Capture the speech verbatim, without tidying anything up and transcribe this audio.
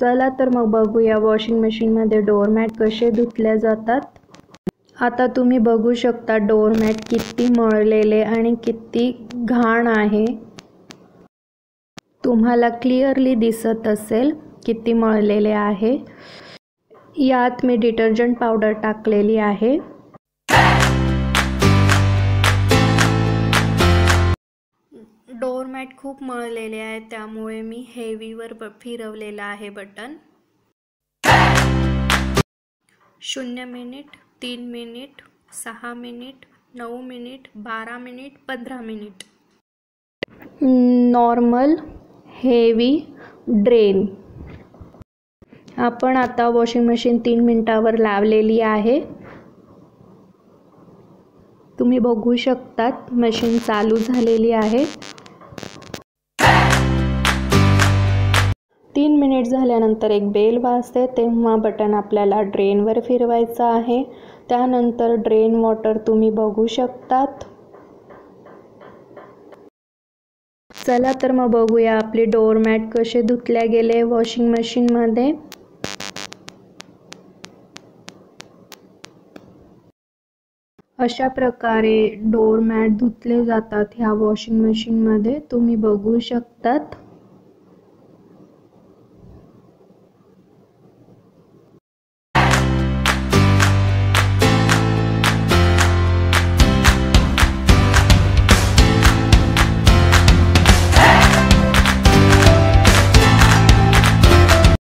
चला तर मग बघूया वॉशिंग मशीनमध्ये डोअरमॅट कसे धुतले जातात। आता तुम्ही बघू शकता डोअरमॅट किती मळलेले आणि किती घाण आहे, तुम्हाला क्लिअरली दिसत असेल किती मळलेले आहे। यात मी डिटर्जंट पावडर टाकलेली आहे। डोअरमॅट खूप मळलेले आहे त्यामुळे मी हेवीवर फिरवलेला आहे बटन। शून्य मिनिट, तीन मिनिट, सहा मिनिट, नऊ मिनिट, बारा मिनिट, पंधरा मिनिट। Normal, heavy, drain. आपण आता वॉशिंग मशीन तीन मिनिटावर लावलेली आहे। तुम्ही बघू शकता मशीन चालू झालेली आहे। तीन मिनिट झाल्यानंतर एक बेल वाजते तेव्हा बटन आपल्याला ड्रेनवर फिरवायचं आहे। त्यानंतर ड्रेन वॉटर तुम्ही बघू शकतात। चला तर मग बघूया आपले डोअरमॅट कसे धुतले गेले वॉशिंग मशीनमध्ये। अशा प्रकारे डोअरमॅट धुतले जातात ह्या वॉशिंग मशीनमध्ये, तुम्ही बघू शकतात।